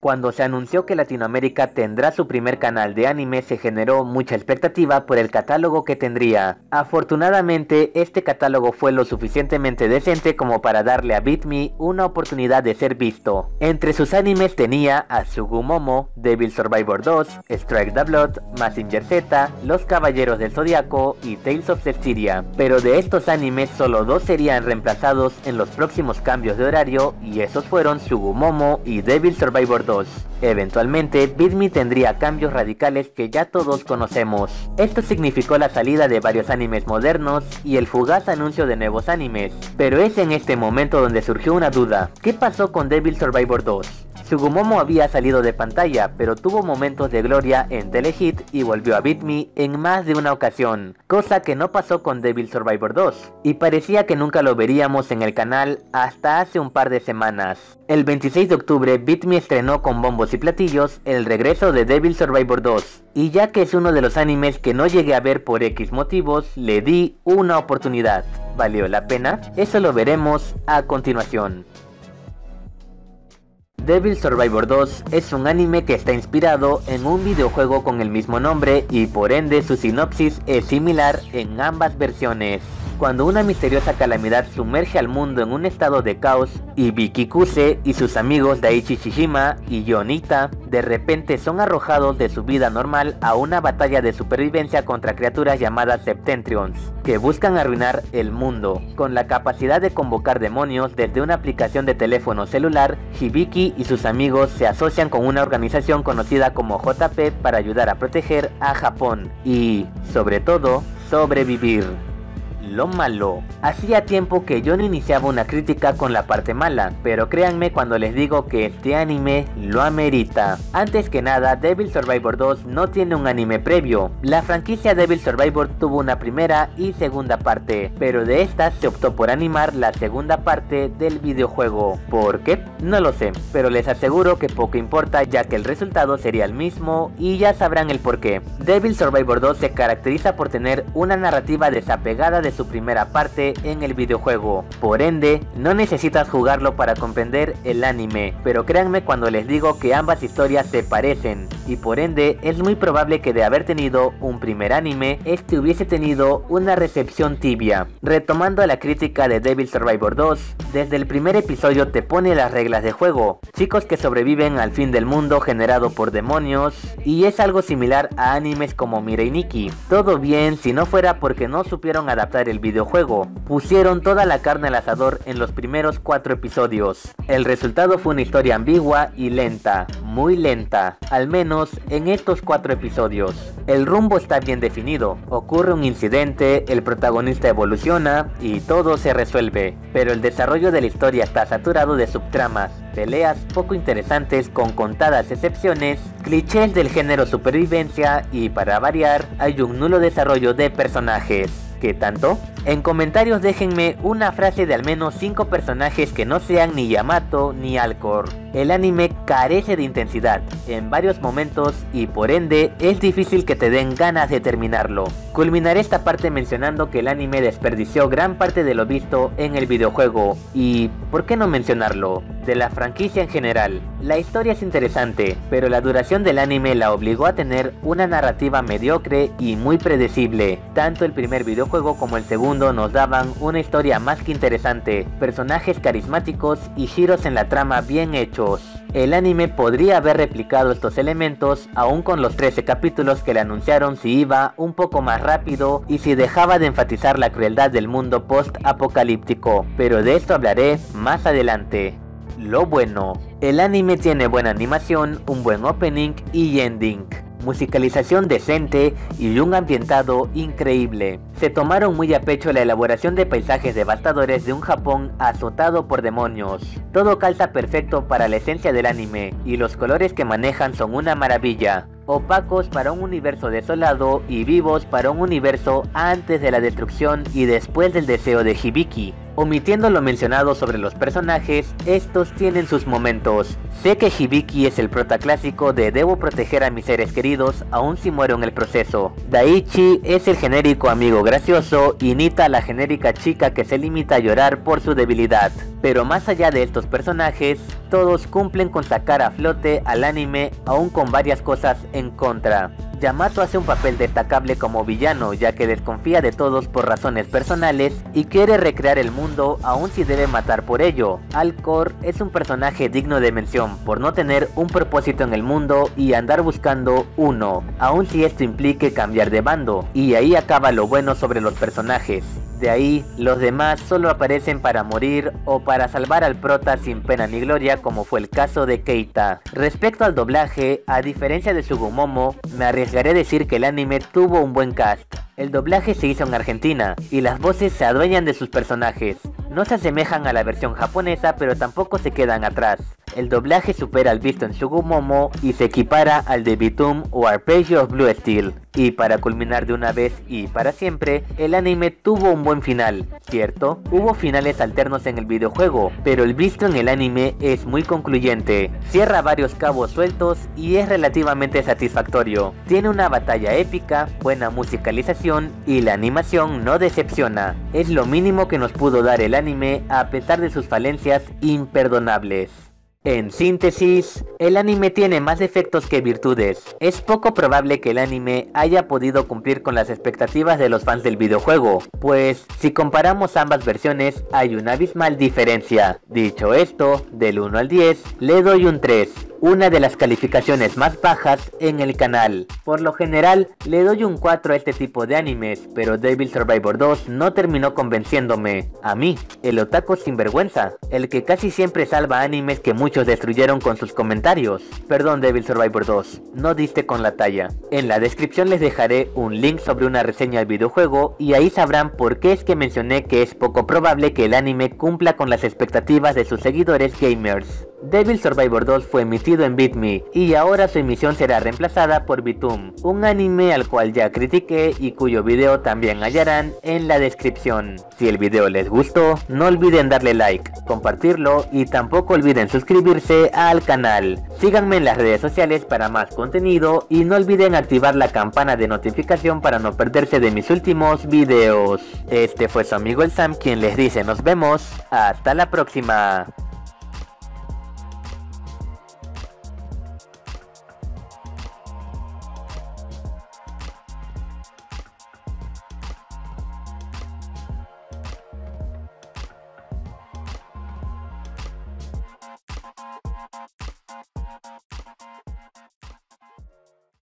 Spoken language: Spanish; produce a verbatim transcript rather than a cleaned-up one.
Cuando se anunció que Latinoamérica tendrá su primer canal de anime, se generó mucha expectativa por el catálogo que tendría. Afortunadamente, este catálogo fue lo suficientemente decente como para darle a BitMe una oportunidad de ser visto. Entre sus animes tenía a Tsugumomo, Devil Survivor dos, Strike the Blood, Mazinger Z, Los Caballeros del Zodiaco y Tales of Zestiria. Pero de estos animes solo dos serían reemplazados en los próximos cambios de horario, y esos fueron Tsugumomo y Devil Survivor dos. Eventualmente, BitMe tendría cambios radicales que ya todos conocemos. Esto significó la salida de varios animes modernos y el fugaz anuncio de nuevos animes. Pero es en este momento donde surgió una duda. ¿Qué pasó con Devil Survivor dos? Tsugumomo había salido de pantalla, pero tuvo momentos de gloria en Telehit y volvió a BitMe en más de una ocasión, cosa que no pasó con Devil Survivor dos, y parecía que nunca lo veríamos en el canal hasta hace un par de semanas. El veintiséis de octubre, BitMe estrenó con bombos y platillos el regreso de Devil Survivor dos, y ya que es uno de los animes que no llegué a ver por X motivos, le di una oportunidad. ¿Valió la pena? Eso lo veremos a continuación. Devil Survivor dos es un anime que está inspirado en un videojuego con el mismo nombre, y por ende su sinopsis es similar en ambas versiones. Cuando una misteriosa calamidad sumerge al mundo en un estado de caos, Hibiki Kuse y sus amigos Daichi Shijima y Yonita de repente son arrojados de su vida normal a una batalla de supervivencia contra criaturas llamadas Septentrions, que buscan arruinar el mundo. Con la capacidad de convocar demonios desde una aplicación de teléfono celular, Hibiki y sus amigos se asocian con una organización conocida como J P para ayudar a proteger a Japón y, sobre todo, sobrevivir. Lo malo. Hacía tiempo que yo no iniciaba una crítica con la parte mala, pero créanme cuando les digo que este anime lo amerita. Antes que nada, Devil Survivor dos no tiene un anime previo. La franquicia Devil Survivor tuvo una primera y segunda parte, pero de estas se optó por animar la segunda parte del videojuego. ¿Por qué? No lo sé, pero les aseguro que poco importa, ya que el resultado sería el mismo y ya sabrán el porqué. Devil Survivor dos se caracteriza por tener una narrativa desapegada de su primera parte en el videojuego, por ende no necesitas jugarlo para comprender el anime, pero créanme cuando les digo que ambas historias se parecen, y por ende es muy probable que de haber tenido un primer anime, este hubiese tenido una recepción tibia. Retomando la crítica de Devil Survivor dos, desde el primer episodio te pone las reglas de juego, chicos que sobreviven al fin del mundo generado por demonios, y es algo similar a animes como Mirai Nikki. Todo bien si no fuera porque no supieron adaptar el videojuego, pusieron toda la carne al asador en los primeros cuatro episodios. El resultado fue una historia ambigua y lenta, muy lenta, al menos en estos cuatro episodios. El rumbo está bien definido, ocurre un incidente, el protagonista evoluciona y todo se resuelve, pero el desarrollo de la historia está saturado de subtramas, peleas poco interesantes con contadas excepciones, clichés del género supervivencia y, para variar, hay un nulo desarrollo de personajes. ¿Qué tanto? En comentarios déjenme una frase de al menos cinco personajes que no sean ni Yamato ni Alcor. El anime carece de intensidad en varios momentos y por ende es difícil que te den ganas de terminarlo. Culminaré esta parte mencionando que el anime desperdició gran parte de lo visto en el videojuego y, ¿por qué no mencionarlo?, de la franquicia en general. La historia es interesante, pero la duración del anime la obligó a tener una narrativa mediocre y muy predecible. Tanto el primer videojuego como el segundo nos daban una historia más que interesante, personajes carismáticos y giros en la trama bien hechos. El anime podría haber replicado estos elementos aún con los trece capítulos que le anunciaron si iba un poco más rápido y si dejaba de enfatizar la crueldad del mundo post-apocalíptico, pero de esto hablaré más adelante. Lo bueno. El anime tiene buena animación, un buen opening y ending, musicalización decente y un ambientado increíble. Se tomaron muy a pecho la elaboración de paisajes devastadores de un Japón azotado por demonios. Todo calza perfecto para la esencia del anime y los colores que manejan son una maravilla. Opacos para un universo desolado y vivos para un universo antes de la destrucción y después del deseo de Hibiki. Omitiendo lo mencionado sobre los personajes, estos tienen sus momentos. Sé que Hibiki es el prota clásico de debo proteger a mis seres queridos aun si muero en el proceso. Daichi es el genérico amigo gracioso y Nita la genérica chica que se limita a llorar por su debilidad. Pero más allá de estos personajes, todos cumplen con sacar a flote al anime aún con varias cosas en contra. Yamato hace un papel destacable como villano, ya que desconfía de todos por razones personales y quiere recrear el mundo aun si debe matar por ello. Alcor es un personaje digno de mención por no tener un propósito en el mundo y andar buscando uno, aun si esto implique cambiar de bando, y ahí acaba lo bueno sobre los personajes. De ahí, los demás solo aparecen para morir o para salvar al prota sin pena ni gloria, como fue el caso de Keita. Respecto al doblaje, a diferencia de Tsugumomo, me arriesgaré a decir que el anime tuvo un buen cast. El doblaje se hizo en Argentina, y las voces se adueñan de sus personajes. No se asemejan a la versión japonesa, pero tampoco se quedan atrás. El doblaje supera al visto en Tsugumomo y se equipara al de Bitum o Arpeggio of Blue Steel. Y para culminar de una vez y para siempre, el anime tuvo un buen final. Cierto, hubo finales alternos en el videojuego, pero el visto en el anime es muy concluyente. Cierra varios cabos sueltos y es relativamente satisfactorio. Tiene una batalla épica, buena musicalización y la animación no decepciona. Es lo mínimo que nos pudo dar el anime a pesar de sus falencias imperdonables. En síntesis, el anime tiene más defectos que virtudes. Es poco probable que el anime haya podido cumplir con las expectativas de los fans del videojuego, pues si comparamos ambas versiones hay una abismal diferencia. Dicho esto, del uno al diez, le doy un tres, una de las calificaciones más bajas en el canal. Por lo general, le doy un cuatro a este tipo de animes, pero Devil Survivor dos no terminó convenciéndome. A mí, el otaku sinvergüenza, el que casi siempre salva animes que muy Muchos destruyeron con sus comentarios. Perdón, Devil Survivor dos, no diste con la talla. En la descripción les dejaré un link sobre una reseña del videojuego y ahí sabrán por qué es que mencioné que es poco probable que el anime cumpla con las expectativas de sus seguidores gamers. Devil Survivor dos fue emitido en BitMe y ahora su emisión será reemplazada por Bitum, un anime al cual ya critiqué y cuyo video también hallarán en la descripción. Si el video les gustó, no olviden darle like, compartirlo y tampoco olviden suscribirse al canal. Síganme en las redes sociales para más contenido y no olviden activar la campana de notificación para no perderse de mis últimos videos. Este fue su amigo el Sam, quien les dice nos vemos, hasta la próxima.